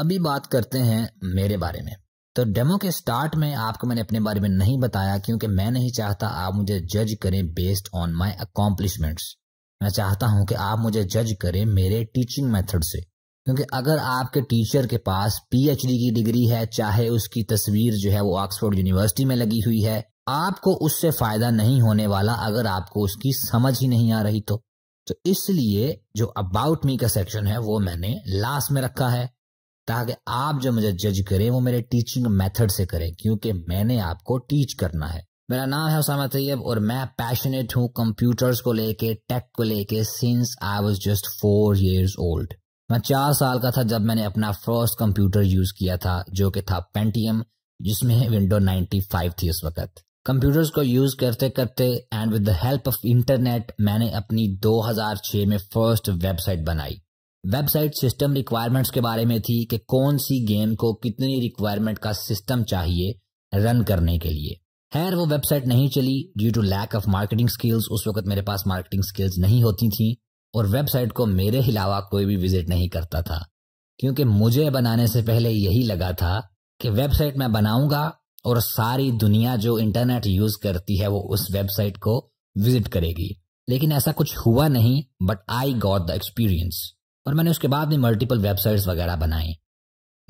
अभी बात करते हैं मेरे बारे में। तो डेमो के स्टार्ट में आपको मैंने अपने बारे में नहीं बताया क्योंकि मैं नहीं चाहता आप मुझे जज करें बेस्ड ऑन माय अकॉम्प्लिशमेंट्स। मैं चाहता हूं कि आप मुझे जज करें मेरे टीचिंग मेथड से, क्योंकि अगर आपके टीचर के पास पीएचडी की डिग्री है, चाहे उसकी तस्वीर जो है वो ऑक्सफोर्ड यूनिवर्सिटी में लगी हुई है, आपको उससे फायदा नहीं होने वाला अगर आपको उसकी समझ ही नहीं आ रही। तो इसलिए जो अबाउट मी का सेक्शन है वो मैंने लास्ट में रखा है ताकि आप जो मुझे जज करें वो मेरे टीचिंग मेथड से करें, क्योंकि मैंने आपको टीच करना है। मेरा नाम है उसामा तैयब और मैं पैशनेट हूँ कंप्यूटर्स को लेके, टेक को लेके, since I was just 4 years old। मैं 4 साल का था जब मैंने अपना फर्स्ट कंप्यूटर यूज किया था, जो कि था पेंटियम, जिसमें विंडो 95 थी उस वक्त। कंप्यूटर्स को यूज करते करते and with the help of internet मैंने अपनी 2006 में फर्स्ट वेबसाइट बनाई। वेबसाइट सिस्टम रिक्वायरमेंट्स के बारे में थी कि कौन सी गेम को कितनी रिक्वायरमेंट का सिस्टम चाहिए रन करने के लिए। खैर वो वेबसाइट नहीं चली due to lack of marketing skills. उस वक्त मेरे पास मार्केटिंग स्किल्स नहीं होती थी और वेबसाइट को मेरे अलावा कोई भी विजिट नहीं करता था, क्योंकि मुझे बनाने से पहले यही लगा था कि वेबसाइट मैं बनाऊंगा और सारी दुनिया जो इंटरनेट यूज करती है वो उस वेबसाइट को विजिट करेगी। लेकिन ऐसा कुछ हुआ नहीं, but I got the experience. और मैंने उसके बाद भी मल्टीपल वेबसाइट्स वगैरह बनाई।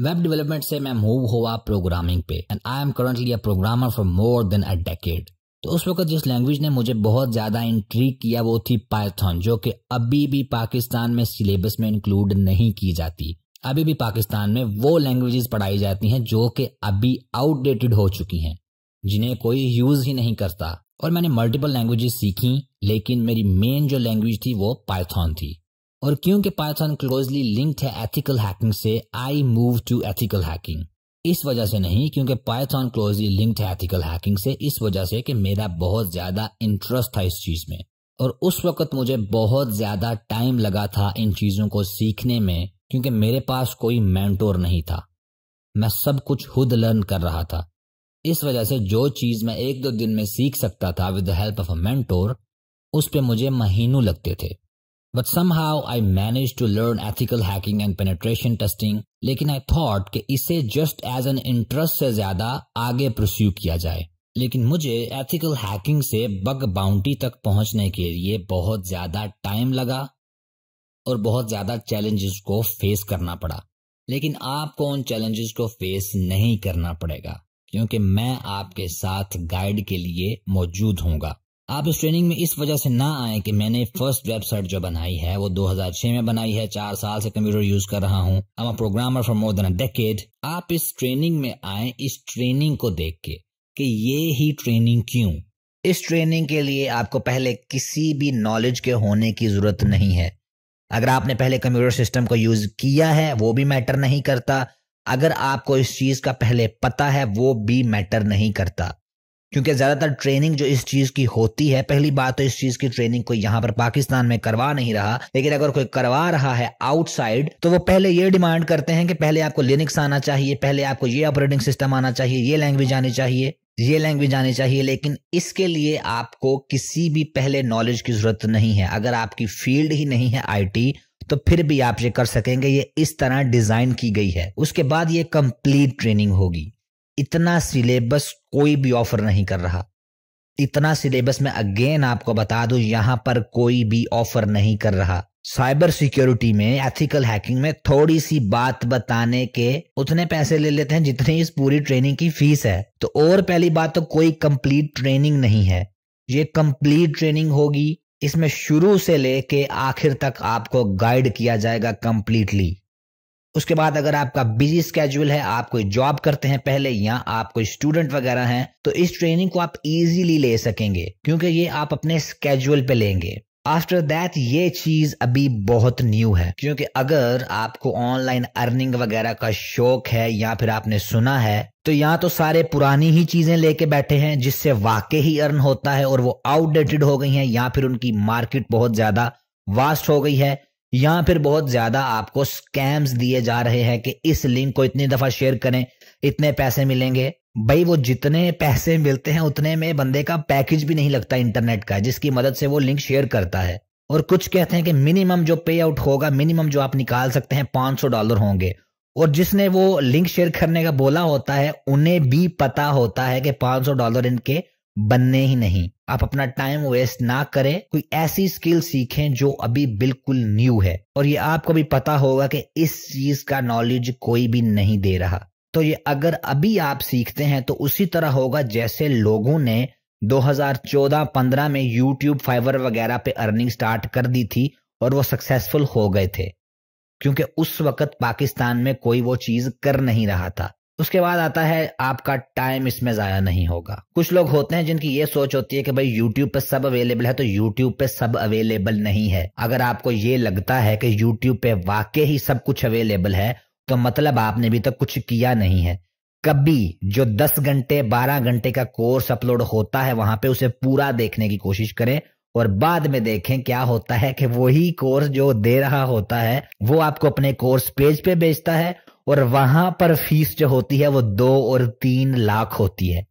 वेब डेवलपमेंट से मैं मूव हुआ प्रोग्रामिंग पे and I am currently a programmer for more than a decade. तो उस वक्त जिस लैंग्वेज ने मुझे बहुत ज्यादा इंट्रीग किया वो थी पाइथन, जो कि अभी भी पाकिस्तान में सिलेबस में इंक्लूड नहीं की जाती। अभी भी पाकिस्तान में वो लैंग्वेजेस पढ़ाई जाती हैं जो कि अभी आउटडेटेड हो चुकी हैं, जिन्हें कोई यूज ही नहीं करता। और मैंने मल्टीपल लैंग्वेजेस सीखी, लेकिन मेरी मेन जो लैंग्वेज थी वो पाइथन थी। और क्योंकि पाइथन क्लोजली लिंक्ड है एथिकल हैकिंग से, I move to ethical hacking. इस वजह से नहीं क्योंकि पाइथन क्लोजली लिंक्ड है एथिकल हैकिंग से, इस वजह से कि मेरा बहुत ज्यादा इंटरेस्ट था इस चीज में। और उस वक्त मुझे बहुत ज्यादा टाइम लगा था इन चीजों को सीखने में, क्योंकि मेरे पास कोई मेंटोर नहीं था। मैं सब कुछ खुद लर्न कर रहा था। इस वजह से जो चीज मैं 1-2 दिन में सीख सकता था with the help of a mentor, उस पर मुझे महीनों लगते थे। But somehow I managed to learn ethical hacking and penetration testing, लेकिन I thought कि इसे just as an interest से ज्यादा आगे pursue किया जाए। लेकिन मुझे ethical hacking से bug bounty तक पहुंचने के लिए बहुत ज्यादा टाइम लगा और बहुत ज्यादा challenges को face करना पड़ा। लेकिन आपको उन challenges को face नहीं करना पड़ेगा, क्योंकि मैं आपके साथ guide के लिए मौजूद होऊंगा। आप इस ट्रेनिंग में इस वजह से ना आए कि मैंने फर्स्ट वेबसाइट जो बनाई है वो 2006 में बनाई है, 4 साल से कंप्यूटर यूज कर रहा हूँ, I am a programmer for more than a decade. आप इस ट्रेनिंग में आए इस ट्रेनिंग को देख के कि ये ही ट्रेनिंग क्यों। इस ट्रेनिंग के लिए आपको पहले किसी भी नॉलेज के होने की जरूरत नहीं है। अगर आपने पहले कंप्यूटर सिस्टम को यूज किया है वो भी मैटर नहीं करता, अगर आपको इस चीज का पहले पता है वो भी मैटर नहीं करता, क्योंकि ज्यादातर ट्रेनिंग जो इस चीज की होती है, पहली बात तो इस चीज की ट्रेनिंग कोई यहाँ पर पाकिस्तान में करवा नहीं रहा, लेकिन अगर कोई करवा रहा है आउटसाइड तो वो पहले ये डिमांड करते हैं कि पहले आपको लिनक्स आना चाहिए, पहले आपको ये ऑपरेटिंग सिस्टम आना चाहिए, ये लैंग्वेज आनी चाहिए, ये लैंग्वेज आनी चाहिए। लेकिन इसके लिए आपको किसी भी पहले नॉलेज की जरूरत नहीं है। अगर आपकी फील्ड ही नहीं है IT तो फिर भी आप ये कर सकेंगे, ये इस तरह डिजाइन की गई है। उसके बाद ये कंप्लीट ट्रेनिंग होगी। इतना सिलेबस कोई भी ऑफर नहीं कर रहा। इतना सिलेबस मैं अगेन आपको बता दूं, यहां पर कोई भी ऑफर नहीं कर रहा। साइबर सिक्योरिटी में, एथिकल हैकिंग में थोड़ी सी बात बताने के उतने पैसे ले लेते हैं जितनी इस पूरी ट्रेनिंग की फीस है। तो और पहली बात तो कोई कंप्लीट ट्रेनिंग नहीं है, ये कंप्लीट ट्रेनिंग होगी। इसमें शुरू से लेके आखिर तक आपको गाइड किया जाएगा कंप्लीटली। उसके बाद अगर आपका बिजी स्केड्यूल है, आप कोई जॉब करते हैं पहले या आप कोई स्टूडेंट वगैरह हैं, तो इस ट्रेनिंग को आप इजीली ले सकेंगे क्योंकि ये आप अपने स्केड्यूल पे लेंगे। आफ्टर दैट ये चीज अभी बहुत न्यू है, क्योंकि अगर आपको ऑनलाइन अर्निंग वगैरह का शौक है या फिर आपने सुना है तो यहाँ तो सारे पुरानी ही चीजें लेके बैठे हैं जिससे वाकई ही अर्न होता है और वो आउटडेटेड हो गई है, या फिर उनकी मार्केट बहुत ज्यादा वास्ट हो गई है, या फिर बहुत ज्यादा आपको स्कैम्स दिए जा रहे हैं कि इस लिंक को इतनी दफा शेयर करें इतने पैसे मिलेंगे। भाई वो जितने पैसे मिलते हैं उतने में बंदे का पैकेज भी नहीं लगता इंटरनेट का, जिसकी मदद से वो लिंक शेयर करता है। और कुछ कहते हैं कि मिनिमम जो पे आउट होगा, मिनिमम जो आप निकाल सकते हैं $500 होंगे, और जिसने वो लिंक शेयर करने का बोला होता है उन्हें भी पता होता है कि $500 इनके बनने ही नहीं। आप अपना टाइम वेस्ट ना करें, कोई ऐसी स्किल सीखें जो अभी बिल्कुल न्यू है और ये आपको भी पता होगा कि इस चीज का नॉलेज कोई भी नहीं दे रहा। तो ये अगर अभी आप सीखते हैं तो उसी तरह होगा जैसे लोगों ने 2014-15 में YouTube, फाइवर वगैरह पे अर्निंग स्टार्ट कर दी थी और वो सक्सेसफुल हो गए थे, क्योंकि उस वक्त पाकिस्तान में कोई वो चीज कर नहीं रहा था। उसके बाद आता है आपका टाइम इसमें ज़ाया नहीं होगा। कुछ लोग होते हैं जिनकी ये सोच होती है कि भाई YouTube पे सब अवेलेबल है, तो YouTube पे सब अवेलेबल नहीं है। अगर आपको ये लगता है कि YouTube पे वाकई ही सब कुछ अवेलेबल है तो मतलब आपने अभी तक कुछ किया नहीं है। कभी जो 10 घंटे 12 घंटे का कोर्स अपलोड होता है वहां पे उसे पूरा देखने की कोशिश करें और बाद में देखें क्या होता है कि वही कोर्स जो दे रहा होता है वो आपको अपने कोर्स पेज पे बेचता है और वहां पर फीस जो होती है वो 2 और 3 लाख होती है।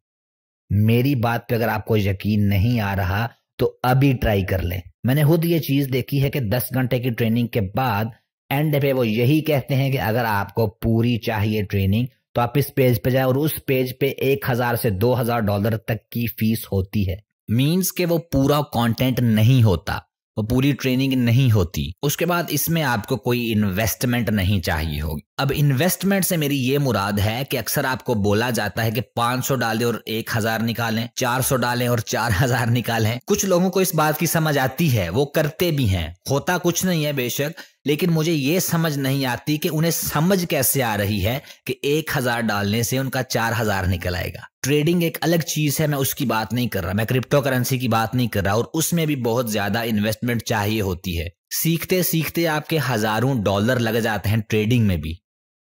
मेरी बात पे अगर आपको यकीन नहीं आ रहा तो अभी ट्राई कर लें। मैंने खुद ये चीज देखी है कि 10 घंटे की ट्रेनिंग के बाद एंड पे वो यही कहते हैं कि अगर आपको पूरी चाहिए ट्रेनिंग तो आप इस पेज पे जाएं और उस पेज पे $1000 से $2000 तक की फीस होती है। मींस के वो पूरा कंटेंट नहीं होता, वो पूरी ट्रेनिंग नहीं होती। उसके बाद इसमें आपको कोई इन्वेस्टमेंट नहीं चाहिए होगी। अब इन्वेस्टमेंट से मेरी ये मुराद है कि अक्सर आपको बोला जाता है कि 500 डालें और 1000 निकालें, 400 डालें और 4000 निकालें। कुछ लोगों को इस बात की समझ आती है, वो करते भी हैं, होता कुछ नहीं है बेशक, लेकिन मुझे ये समझ नहीं आती कि उन्हें समझ कैसे आ रही है कि 1000 डालने से उनका 4000 निकल आएगा। ट्रेडिंग एक अलग चीज है, मैं उसकी बात नहीं कर रहा, मैं क्रिप्टो करेंसी की बात नहीं कर रहा, और उसमें भी बहुत ज्यादा इन्वेस्टमेंट चाहिए होती है। सीखते सीखते आपके हजारों डॉलर लग जाते हैं ट्रेडिंग में भी,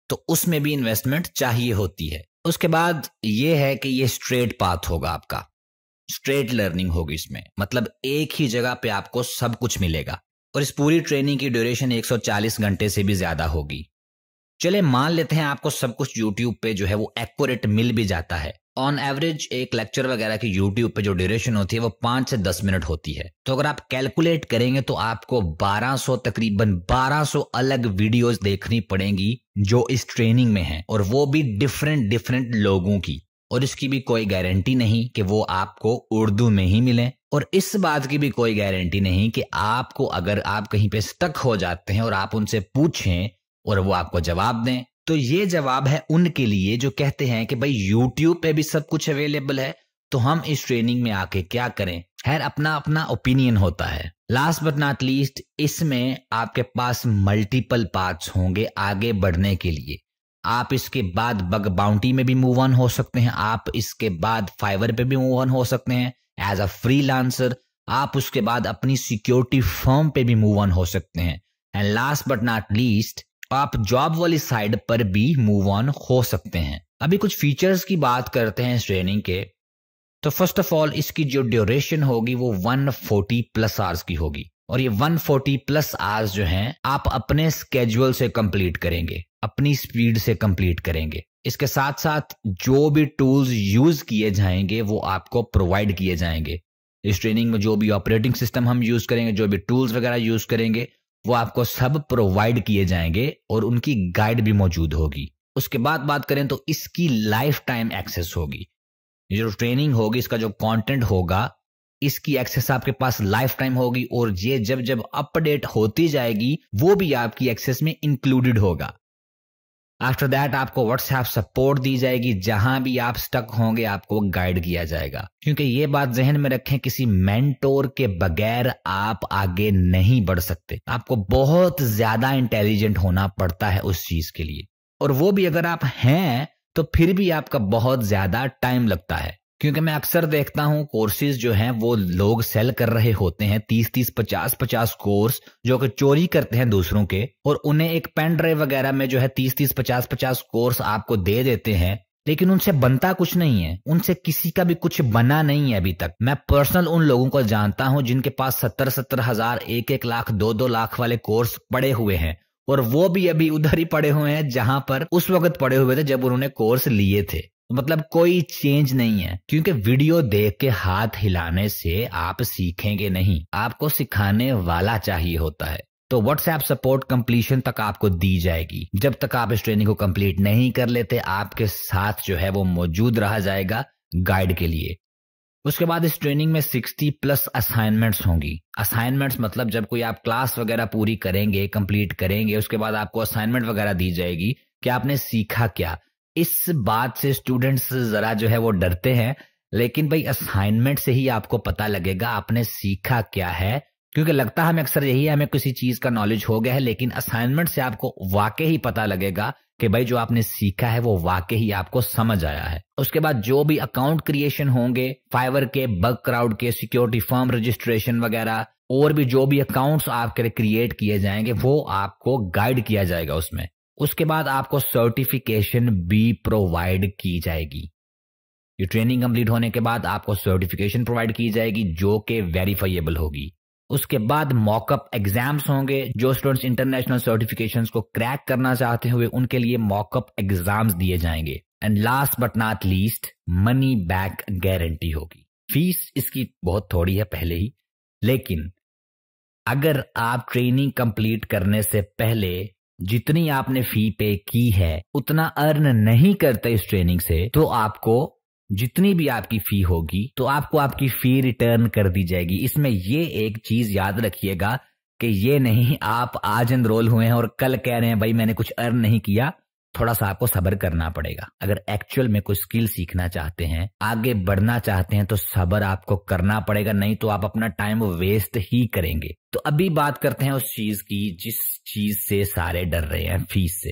तो उसमें भी इन्वेस्टमेंट चाहिए होती है। उसके बाद ये है कि ये स्ट्रेट पाथ होगा, आपका स्ट्रेट लर्निंग होगी इसमें, मतलब एक ही जगह पे आपको सब कुछ मिलेगा और इस पूरी ट्रेनिंग की ड्यूरेशन 140 घंटे से भी ज्यादा होगी। चले मान लेते हैं आपको सब कुछ YouTube पे जो है वो एक्यूरेट मिल भी जाता है। ऑन एवरेज एक लेक्चर वगैरह की YouTube पे जो ड्यूरेशन होती है वो 5 से 10 मिनट होती है, तो अगर आप कैलकुलेट करेंगे तो आपको 1200 तकरीबन 1200 अलग वीडियोस देखनी पड़ेंगी जो इस ट्रेनिंग में है, और वो भी डिफरेंट लोगों की, और इसकी भी कोई गारंटी नहीं कि वो आपको उर्दू में ही मिले, और इस बात की भी कोई गारंटी नहीं कि आपको अगर आप कहीं पे स्टक हो जाते हैं और आप उनसे पूछें और वो आपको जवाब दें। तो ये जवाब है उनके लिए जो कहते हैं कि भाई YouTube पे भी सब कुछ अवेलेबल है तो हम इस ट्रेनिंग में आके क्या करें। खैर, अपना अपना ओपिनियन होता है। लास्ट बट नॉट लीस्ट, इसमें आपके पास मल्टीपल पाथ्स होंगे आगे बढ़ने के लिए। आप इसके बाद बग बाउंटी में भी मूव ऑन हो सकते हैं, आप इसके बाद फाइवर पे भी मूव ऑन हो सकते हैं एज अ फ्रीलांसर, आप उसके बाद अपनी सिक्योरिटी फर्म पे भी मूव ऑन हो सकते हैं, and last but not least आप जॉब वाली साइड पर भी मूव ऑन हो सकते हैं। अभी कुछ फीचर्स की बात करते हैं इस ट्रेनिंग के। तो फर्स्ट ऑफ ऑल इसकी जो ड्यूरेशन होगी वो 140 प्लस आवर्स की होगी, और ये 140 प्लस आवर्स जो हैं आप अपने स्केड्यूल से कंप्लीट करेंगे, अपनी स्पीड से कंप्लीट करेंगे। इसके साथ साथ जो भी टूल्स यूज किए जाएंगे वो आपको प्रोवाइड किए जाएंगे। इस ट्रेनिंग में जो भी ऑपरेटिंग सिस्टम हम यूज करेंगे, जो भी टूल्स वगैरह यूज करेंगे वो आपको सब प्रोवाइड किए जाएंगे और उनकी गाइड भी मौजूद होगी। उसके बाद बात करें तो इसकी लाइफ टाइम एक्सेस होगी। ये जो ट्रेनिंग होगी, इसका जो कंटेंट होगा, इसकी एक्सेस आपके पास लाइफ टाइम होगी, और ये जब जब अपडेट होती जाएगी वो भी आपकी एक्सेस में इंक्लूडेड होगा। आफ्टर दैट आपको व्हाट्सएप सपोर्ट दी जाएगी, जहां भी आप स्टक होंगे आपको गाइड किया जाएगा, क्योंकि ये बात जहन में रखें, किसी मेंटोर के बगैर आप आगे नहीं बढ़ सकते। आपको बहुत ज्यादा इंटेलिजेंट होना पड़ता है उस चीज के लिए, और वो भी अगर आप हैं तो फिर भी आपका बहुत ज्यादा टाइम लगता है, क्योंकि मैं अक्सर देखता हूं कोर्सेज जो हैं वो लोग सेल कर रहे होते हैं 30-30, 50-50 कोर्स, जो कि चोरी करते हैं दूसरों के, और उन्हें एक पेन ड्राइव वगैरह में जो है 30-30, 50-50 कोर्स आपको दे देते हैं, लेकिन उनसे बनता कुछ नहीं है, उनसे किसी का भी कुछ बना नहीं है अभी तक। मैं पर्सनल उन लोगों को जानता हूं जिनके पास 70-70 हजार, 1-1 लाख, 2-2 लाख वाले कोर्स पड़े हुए हैं, और वो भी अभी उधर ही पड़े हुए हैं जहां पर उस वक्त पड़े हुए थे जब उन्होंने कोर्स लिए थे। मतलब कोई चेंज नहीं है, क्योंकि वीडियो देख के हाथ हिलाने से आप सीखेंगे नहीं, आपको सिखाने वाला चाहिए होता है। तो व्हाट्सएप सपोर्ट कंप्लीशन तक आपको दी जाएगी। जब तक आप इस ट्रेनिंग को कंप्लीट नहीं कर लेते, आपके साथ जो है वो मौजूद रहा जाएगा गाइड के लिए। उसके बाद इस ट्रेनिंग में 60+ असाइनमेंट्स होंगी। असाइनमेंट्स मतलब जब कोई आप क्लास वगैरह पूरी करेंगे, कंप्लीट करेंगे, उसके बाद आपको असाइनमेंट वगैरह दी जाएगी कि आपने सीखा क्या। इस बात से स्टूडेंट्स जरा जो है वो डरते हैं, लेकिन भाई असाइनमेंट से ही आपको पता लगेगा आपने सीखा क्या है, क्योंकि लगता है हमें अक्सर यही है, हमें किसी चीज का नॉलेज हो गया है, लेकिन असाइनमेंट से आपको वाकई ही पता लगेगा कि भाई जो आपने सीखा है वो वाकई ही आपको समझ आया है। उसके बाद जो भी अकाउंट क्रिएशन होंगे, फाइवर के, बग क्राउड के, सिक्योरिटी फर्म रजिस्ट्रेशन वगैरह और भी जो भी अकाउंट्स आपके क्रिएट किए जाएंगे वो आपको गाइड किया जाएगा उसमें। उसके बाद आपको सर्टिफिकेशन भी प्रोवाइड की जाएगी। ये ट्रेनिंग कंप्लीट होने के बाद आपको सर्टिफिकेशन प्रोवाइड की जाएगी जो कि वेरीफाइएबल होगी। उसके बाद मॉकअप एग्जाम्स होंगे। जो स्टूडेंट्स इंटरनेशनल सर्टिफिकेशंस को क्रैक करना चाहते हुए उनके लिए मॉकअप एग्जाम्स दिए जाएंगे। And last but not least, money back guarantee होगी। फीस इसकी बहुत थोड़ी है पहले ही, लेकिन अगर आप ट्रेनिंग कंप्लीट करने से पहले जितनी आपने फी पे की है उतना अर्न नहीं करते इस ट्रेनिंग से, तो आपको जितनी भी आपकी फी होगी तो आपको आपकी फी रिटर्न कर दी जाएगी। इसमें ये एक चीज याद रखिएगा कि ये नहीं आप आज एनरोल हुए हैं और कल कह रहे हैं भाई मैंने कुछ अर्न नहीं किया। थोड़ा सा आपको सब्र करना पड़ेगा। अगर एक्चुअल में कोई स्किल सीखना चाहते हैं, आगे बढ़ना चाहते हैं, तो सब्र आपको करना पड़ेगा, नहीं तो आप अपना टाइम वेस्ट ही करेंगे। तो अभी बात करते हैं उस चीज की जिस चीज से सारे डर रहे हैं, फीस से।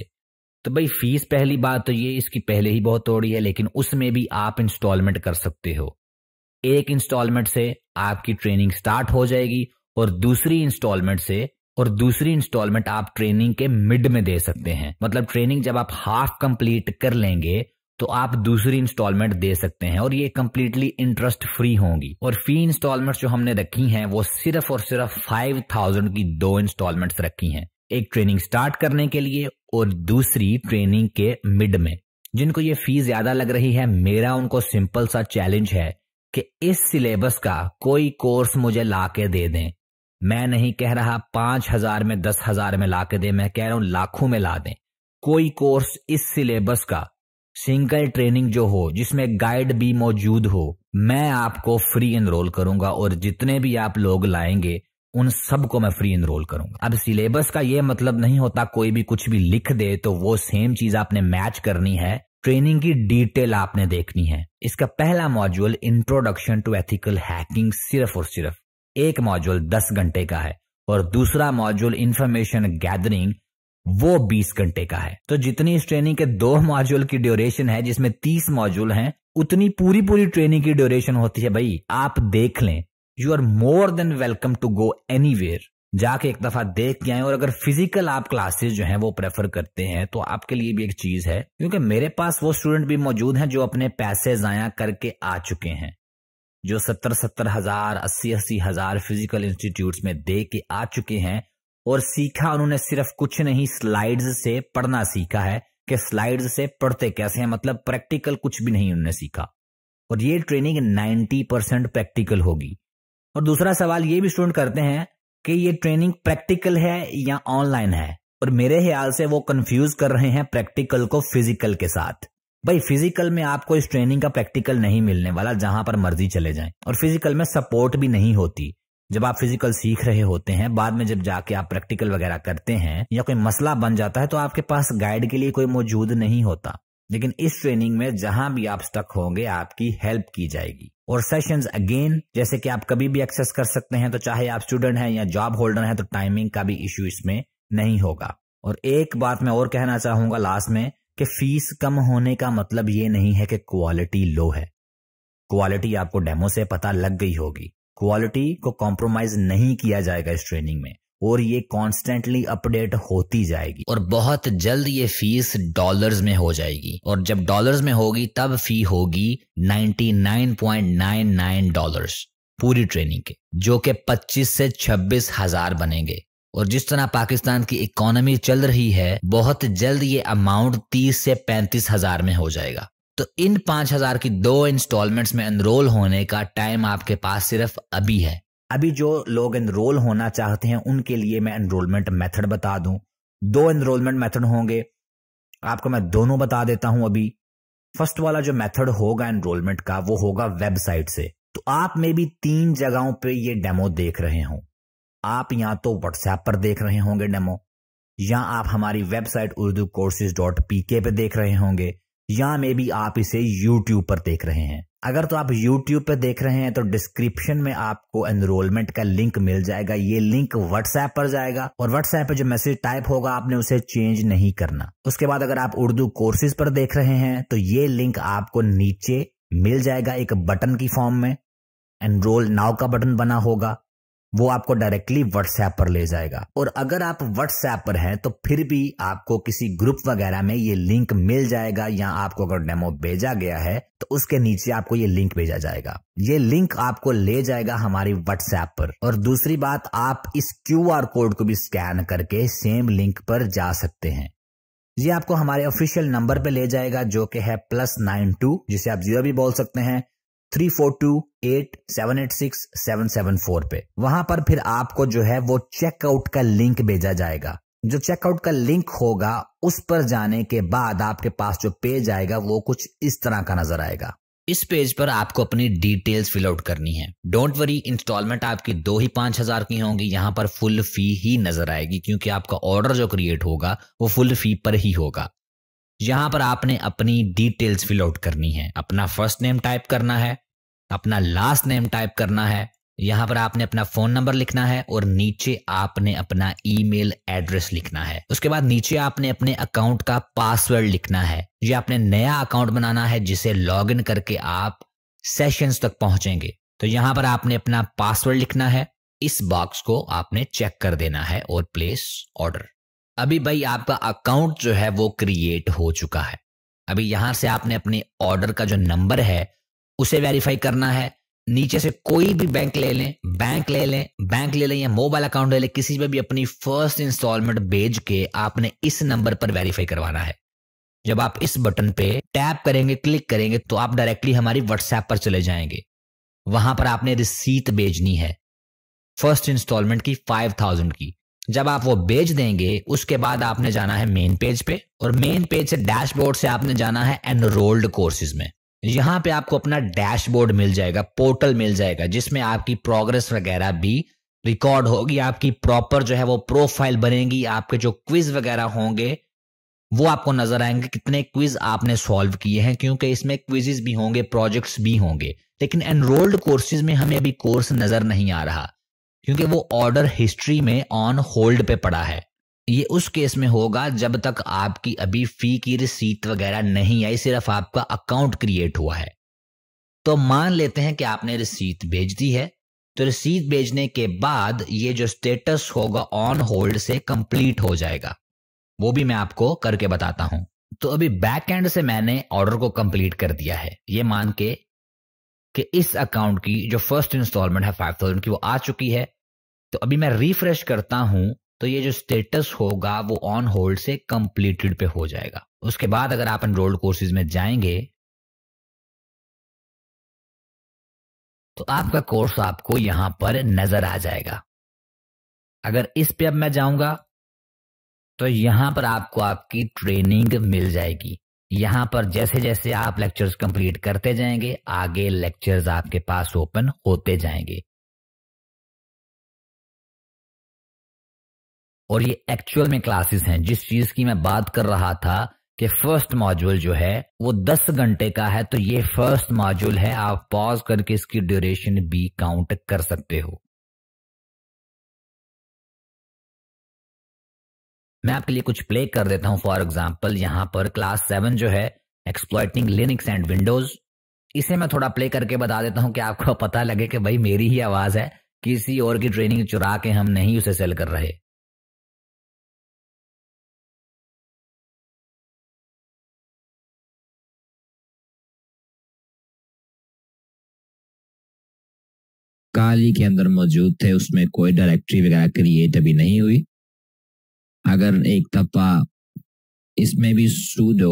तो भाई फीस, पहली बात तो ये इसकी पहले ही बहुत थोड़ी है, लेकिन उसमें भी आप इंस्टॉलमेंट कर सकते हो। एक इंस्टॉलमेंट से आपकी ट्रेनिंग स्टार्ट हो जाएगी और दूसरी इंस्टॉलमेंट आप ट्रेनिंग के मिड में दे सकते हैं। मतलब ट्रेनिंग जब आप हाफ कंप्लीट कर लेंगे तो आप दूसरी इंस्टॉलमेंट दे सकते हैं और ये कंप्लीटली इंटरेस्ट फ्री होंगी। और फी इंस्टॉलमेंट जो हमने रखी हैं वो सिर्फ और सिर्फ 5000 की 2 इंस्टॉलमेंट्स रखी हैं, एक ट्रेनिंग स्टार्ट करने के लिए और दूसरी ट्रेनिंग के मिड में। जिनको ये फी ज्यादा लग रही है, मेरा उनको सिंपल सा चैलेंज है कि इस सिलेबस का कोई कोर्स मुझे लाके दे दें। मैं नहीं कह रहा 5000 में, 10000 में लाके दे, मैं कह रहा हूं लाखों में ला दें। कोई कोर्स इस सिलेबस का, सिंगल ट्रेनिंग जो हो जिसमें गाइड भी मौजूद हो, मैं आपको फ्री एनरोल करूंगा और जितने भी आप लोग लाएंगे उन सबको मैं फ्री एनरोल करूंगा। अब सिलेबस का ये मतलब नहीं होता कोई भी कुछ भी लिख दे तो वो सेम चीज आपने मैच करनी है, ट्रेनिंग की डिटेल आपने देखनी है। इसका पहला module introduction to ethical hacking सिर्फ और सिर्फ एक मॉड्यूल 10 घंटे का है और दूसरा मॉड्यूल इंफॉर्मेशन गैदरिंग वो 20 घंटे का है। तो जितनी इस ट्रेनिंग के 2 मॉड्यूल की ड्यूरेशन है जिसमें 30 मॉड्यूल हैं, उतनी पूरी ट्रेनिंग की ड्यूरेशन होती है। भाई आप देख लें, you are more than welcome to go anywhere. जाके एक दफा देख के आए और अगर फिजिकल आप क्लासेस जो हैं वो प्रेफर करते हैं तो आपके लिए भी एक चीज है, क्योंकि मेरे पास वो स्टूडेंट भी मौजूद हैं जो अपने पैसे जाया करके आ चुके हैं, जो 70-70 हजार, 80-80 हजार फिजिकल इंस्टीट्यूट्स में दे के आ चुके हैं और सीखा उन्होंने सिर्फ कुछ नहीं, स्लाइड्स से पढ़ना सीखा है कि स्लाइड्स से पढ़ते कैसे हैं। मतलब प्रैक्टिकल कुछ भी नहीं उन्होंने सीखा और ये ट्रेनिंग 90% प्रैक्टिकल होगी। और दूसरा सवाल ये भी स्टूडेंट करते हैं कि ये ट्रेनिंग प्रैक्टिकल है या ऑनलाइन है, और मेरे ख्याल से वो कंफ्यूज कर रहे हैं प्रैक्टिकल को फिजिकल के साथ। भाई फिजिकल में आपको इस ट्रेनिंग का प्रैक्टिकल नहीं मिलने वाला, जहां पर मर्जी चले जाएं, और फिजिकल में सपोर्ट भी नहीं होती। जब आप फिजिकल सीख रहे होते हैं, बाद में जब जाके आप प्रैक्टिकल वगैरह करते हैं या कोई मसला बन जाता है तो आपके पास गाइड के लिए कोई मौजूद नहीं होता। लेकिन इस ट्रेनिंग में जहां भी आप स्टक होंगे आपकी हेल्प की जाएगी। और सेशंस अगेन जैसे कि आप कभी भी एक्सेस कर सकते हैं, तो चाहे आप स्टूडेंट हैं या जॉब होल्डर हैं, तो टाइमिंग का भी इश्यू इसमें नहीं होगा। और एक बात मैं और कहना चाहूंगा लास्ट में कि फीस कम होने का मतलब ये नहीं है कि क्वालिटी लो है। क्वालिटी आपको डेमो से पता लग गई होगी, क्वालिटी को कॉम्प्रोमाइज नहीं किया जाएगा इस ट्रेनिंग में और ये कॉन्स्टेंटली अपडेट होती जाएगी। और बहुत जल्द ये फीस डॉलर्स में हो जाएगी और जब डॉलर्स में होगी तब फी होगी $99.99 पूरी ट्रेनिंग के, जो कि 25 से 26 हजार बनेंगे। और जिस तरह पाकिस्तान की इकोनॉमी चल रही है, बहुत जल्द ये अमाउंट 30 से 35 हजार में हो जाएगा। तो इन 5000 की 2 इंस्टॉलमेंट्स में एनरोल होने का टाइम आपके पास सिर्फ अभी है। अभी जो लोग एनरोल होना चाहते हैं उनके लिए मैं एनरोलमेंट मेथड बता दूं। दो एनरोलमेंट मेथड होंगे, आपको मैं दोनों बता देता हूं। अभी फर्स्ट वाला जो मेथड होगा एनरोलमेंट का वो होगा वेबसाइट से। तो आप में भी तीन जगहों पे ये डेमो देख रहे हों। आप या तो व्हाट्सएप पर देख रहे होंगे डेमो, या आप हमारी वेबसाइट urducourses.pk पे देख रहे होंगे, या मे बी आप इसे YouTube पर देख रहे हैं। अगर तो आप YouTube पर देख रहे हैं तो डिस्क्रिप्शन में आपको एनरोलमेंट का लिंक मिल जाएगा। ये लिंक WhatsApp पर जाएगा और WhatsApp पर जो मैसेज टाइप होगा आपने उसे चेंज नहीं करना। उसके बाद अगर आप उर्दू कोर्सेज पर देख रहे हैं तो ये लिंक आपको नीचे मिल जाएगा एक बटन की फॉर्म में। एनरोल नाउ का बटन बना होगा, वो आपको डायरेक्टली WhatsApp पर ले जाएगा। और अगर आप WhatsApp पर हैं तो फिर भी आपको किसी ग्रुप वगैरह में ये लिंक मिल जाएगा, या आपको अगर डेमो भेजा गया है तो उसके नीचे आपको ये लिंक भेजा जाएगा। ये लिंक आपको ले जाएगा हमारी WhatsApp पर। और दूसरी बात, आप इस QR कोड को भी स्कैन करके सेम लिंक पर जा सकते हैं। ये आपको हमारे ऑफिशियल नंबर पर ले जाएगा जो कि है +92, जिसे आप 0 भी बोल सकते हैं, 3428786774 पे। वहां पर फिर आपको जो है वो चेकआउट का लिंक भेजा जाएगा। जो चेकआउट का लिंक होगा उस पर जाने के बाद आपके पास जो पेज आएगा वो कुछ इस तरह का नजर आएगा। इस पेज पर आपको अपनी डिटेल्स फिल आउट करनी है। डोंट वरी, इंस्टॉलमेंट आपकी 2 ही 5000 की होंगी। यहाँ पर फुल फी ही नजर आएगी क्योंकि आपका ऑर्डर जो क्रिएट होगा वो फुल फी पर ही होगा। यहाँ पर आपने अपनी डिटेल्स फिल आउट करनी है। अपना फर्स्ट नेम टाइप करना है, अपना लास्ट नेम टाइप करना है, यहाँ पर आपने अपना फोन नंबर लिखना है और नीचे आपने अपना ईमेल एड्रेस लिखना है। उसके बाद नीचे आपने अपने अकाउंट का पासवर्ड लिखना है। ये आपने नया अकाउंट बनाना है जिसे लॉगिन करके आप सेशंस तक पहुंचेंगे। तो यहाँ पर आपने अपना पासवर्ड लिखना है। इस बॉक्स को आपने चेक कर देना है और प्लेस ऑर्डर। अभी भाई आपका अकाउंट जो है वो क्रिएट हो चुका है। अभी यहाँ से आपने अपने ऑर्डर का जो नंबर है उसे वेरीफाई करना है। नीचे से कोई भी बैंक ले लें, या मोबाइल अकाउंट ले लें, किसी पे भी अपनी फर्स्ट इंस्टॉलमेंट भेज के आपने इस नंबर पर वेरीफाई करवाना है। जब आप इस बटन पे टैप करेंगे, क्लिक करेंगे तो आप डायरेक्टली हमारी WhatsApp पर चले जाएंगे। वहां पर आपने रिसीट भेजनी है फर्स्ट इंस्टॉलमेंट की 5000 की। जब आप वो भेज देंगे उसके बाद आपने जाना है मेन पेज पे, और मेन पेज से डैशबोर्ड से आपने जाना है एनरोल्ड कोर्सेज में। यहाँ पे आपको अपना डैशबोर्ड मिल जाएगा, पोर्टल मिल जाएगा जिसमें आपकी प्रोग्रेस वगैरह भी रिकॉर्ड होगी। आपकी प्रॉपर जो है वो प्रोफाइल बनेगी। आपके जो क्विज वगैरह होंगे वो आपको नजर आएंगे, कितने क्विज आपने सॉल्व किए हैं, क्योंकि इसमें क्विजेस भी होंगे, प्रोजेक्ट्स भी होंगे। लेकिन एनरोल्ड कोर्सेज में हमें अभी कोर्स नजर नहीं आ रहा क्योंकि वो ऑर्डर हिस्ट्री में ऑन होल्ड पे पड़ा है। ये उस केस में होगा जब तक आपकी अभी फी की रिसीट वगैरह नहीं आई, सिर्फ आपका अकाउंट क्रिएट हुआ है। तो मान लेते हैं कि आपने रिसीट भेज दी है। तो रिसीट भेजने के बाद ये जो स्टेटस होगा ऑन होल्ड से कंप्लीट हो जाएगा, वो भी मैं आपको करके बताता हूं। तो अभी बैक एंड से मैंने ऑर्डर को कंप्लीट कर दिया है, ये मान के कि इस अकाउंट की जो फर्स्ट इंस्टॉलमेंट है 5000 की वो आ चुकी है। तो अभी मैं रिफ्रेश करता हूं तो ये जो स्टेटस होगा वो ऑन होल्ड से कंप्लीटेड पे हो जाएगा। उसके बाद अगर आप एनरोल्ड कोर्सेज में जाएंगे तो आपका कोर्स आपको यहां पर नजर आ जाएगा। अगर इस पे अब मैं जाऊंगा तो यहां पर आपको आपकी ट्रेनिंग मिल जाएगी। यहाँ पर जैसे जैसे आप लेक्चर्स कंप्लीट करते जाएंगे आगे लेक्चर्स आपके पास ओपन होते जाएंगे। और ये एक्चुअल में क्लासेस हैं। जिस चीज की मैं बात कर रहा था कि फर्स्ट मॉड्यूल जो है वो 10 घंटे का है, तो ये फर्स्ट मॉड्यूल है। आप पॉज करके इसकी ड्यूरेशन भी काउंट कर सकते हो। मैं आपके लिए कुछ प्ले कर देता हूं। फॉर एग्जाम्पल यहाँ पर क्लास 7 जो है एक्सप्लॉइटिंग लिनक्स एंड विंडोज, इसे मैं थोड़ा प्ले करके बता देता हूं कि आपको पता लगे कि भाई मेरी ही आवाज है, किसी और की ट्रेनिंग चुरा के हम नहीं उसे सेल कर रहे। काली के अंदर मौजूद थे, उसमें कोई डायरेक्टरी वगैरह क्रिएट अभी नहीं हुई। अगर एक दफा इसमें भी सूडो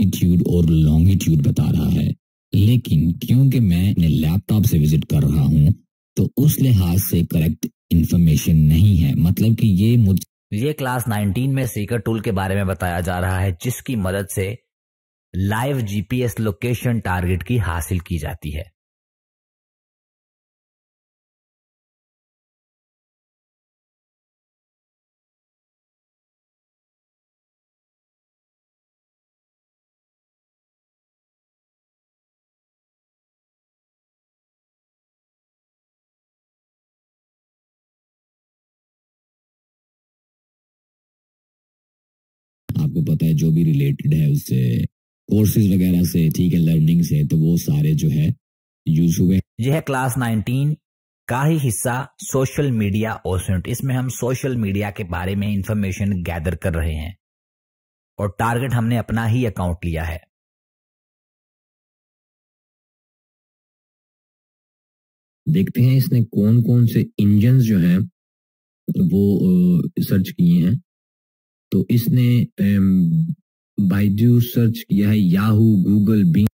एल्टीट्यूड और लॉन्गिट्यूड बता रहा है, लेकिन क्योंकि मैं लैपटॉप से विजिट कर रहा हूँ तो उस लिहाज से करेक्ट इन्फॉर्मेशन नहीं है। मतलब कि ये क्लास 19 में सीकर टूल के बारे में बताया जा रहा है, जिसकी मदद से लाइव जीपीएस लोकेशन टारगेट की हासिल की जाती है। आपको पता है जो भी रिलेटेड है उससे, कोर्सेज वगैरह से, ठीक है, लर्निंग से, तो वो सारे जो है यूज हुए। यह है क्लास 19 का ही हिस्सा सोशल मीडिया ओसेंट। इसमें हम सोशल मीडिया के बारे में इंफॉर्मेशन गैदर कर रहे हैं और टारगेट हमने अपना ही अकाउंट लिया है। देखते हैं इसने कौन कौन से इंजन जो है वो सर्च किए हैं। तो इसने बाइजू सर्च किया है, याहू, गूगल, बिंग।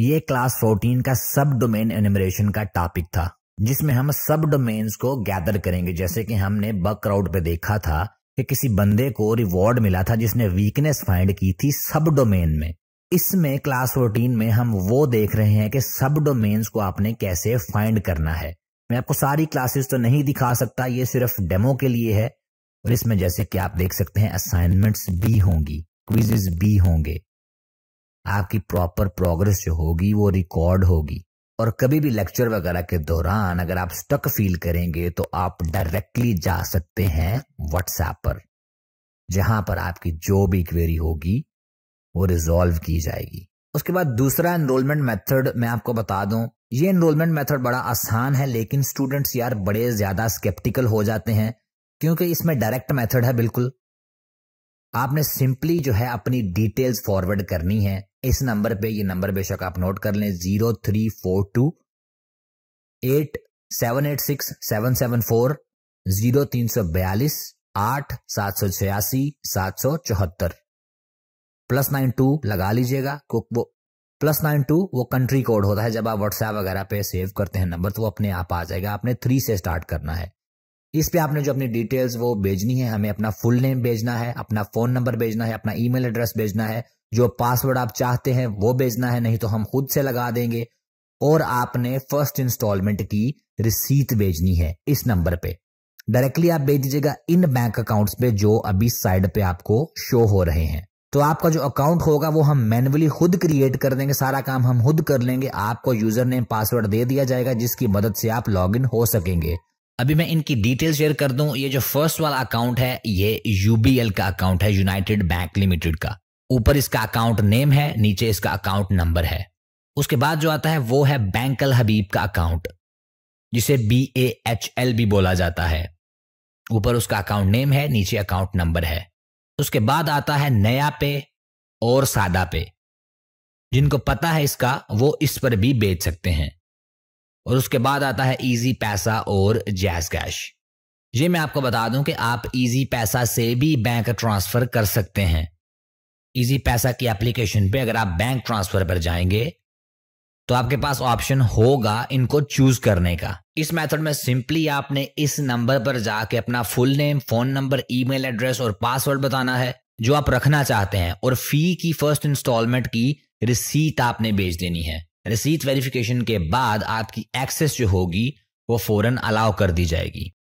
ये क्लास 14 का सब डोमेन एनिमरेशन का टॉपिक था, जिसमें हम सब डोमेन्स को गैदर करेंगे। जैसे कि हमने बग क्राउड पे देखा था कि किसी बंदे को रिवॉर्ड मिला था जिसने वीकनेस फाइंड की थी सब डोमेन में। इसमें क्लास 14 में हम वो देख रहे हैं कि सब डोमेन्स को आपने कैसे फाइंड करना है। मैं आपको सारी क्लासेस तो नहीं दिखा सकता, ये सिर्फ डेमो के लिए है। और इसमें जैसे कि आप देख सकते हैं असाइनमेंट्स भी होंगी, क्विजेस भी होंगे, आपकी प्रॉपर प्रोग्रेस जो होगी वो रिकॉर्ड होगी। और कभी भी लेक्चर वगैरह के दौरान अगर आप स्टक फील करेंगे तो आप डायरेक्टली जा सकते हैं व्हाट्सएप पर, जहां पर आपकी जो भी क्वेरी होगी वो रिजॉल्व की जाएगी। उसके बाद दूसरा एनरोलमेंट मेथड मैं आपको बता दूं, ये एनरोलमेंट मेथड बड़ा आसान है, लेकिन स्टूडेंट्स यार बड़े ज्यादा स्केप्टिकल हो जाते हैं क्योंकि इसमें डायरेक्ट मेथड है। बिल्कुल आपने सिंपली जो है अपनी डिटेल्स फॉरवर्ड करनी है इस नंबर पे। ये नंबर बेशक आप नोट कर लें, 034287867740, 034287867774 +92 लगा लीजिएगा। वो +92 वो कंट्री कोड होता है। जब आप व्हाट्सएप वगैरह पे सेव करते हैं नंबर तो वो अपने आप आ जाएगा। आपने 3 से स्टार्ट करना है। इस पे आपने जो अपनी डिटेल्स वो भेजनी है, हमें अपना फुल नेम भेजना है, अपना फोन नंबर भेजना है, अपना ईमेल एड्रेस भेजना है, जो पासवर्ड आप चाहते हैं वो भेजना है, नहीं तो हम खुद से लगा देंगे। और आपने फर्स्ट इंस्टॉलमेंट की रिसीट भेजनी है इस नंबर पे। डायरेक्टली आप भेज दीजिएगा इन बैंक अकाउंट्स पे जो अभी साइड पे आपको शो हो रहे हैं। तो आपका जो अकाउंट होगा वो हम मैन्युअली खुद क्रिएट कर देंगे, सारा काम हम खुद कर लेंगे। आपको यूजर नेम पासवर्ड दे दिया जाएगा जिसकी मदद से आप लॉगिन हो सकेंगे। अभी मैं इनकी डिटेल शेयर कर दूं। ये जो फर्स्ट वाला अकाउंट है ये यूबीएल का अकाउंट है, यूनाइटेड बैंक लिमिटेड का। ऊपर इसका अकाउंट नेम है, नीचे इसका अकाउंट नंबर है। उसके बाद जो आता है वो है बैंक अल हबीब का अकाउंट, जिसे BAHL भी बोला जाता है। ऊपर उसका अकाउंट नेम है, नीचे अकाउंट नंबर है। उसके बाद आता है नया पे और सादा पे। जिनको पता है इसका वो इस पर भी बेच सकते हैं। और उसके बाद आता है इजी पैसा और जैज कैश। ये मैं आपको बता दूं कि आप इजी पैसा से भी बैंक ट्रांसफर कर सकते हैं। इजी पैसा की एप्लीकेशन पे अगर आप बैंक ट्रांसफर पर जाएंगे तो आपके पास ऑप्शन होगा इनको चूज करने का। इस मेथड में सिंपली आपने इस नंबर पर जाके अपना full name, phone number, email address और पासवर्ड बताना है जो आप रखना चाहते हैं। और फी की फर्स्ट इंस्टॉलमेंट की रिसीट आपने भेज देनी है। रिसीट वेरिफिकेशन के बाद आपकी एक्सेस जो होगी वो फौरन अलाउ कर दी जाएगी।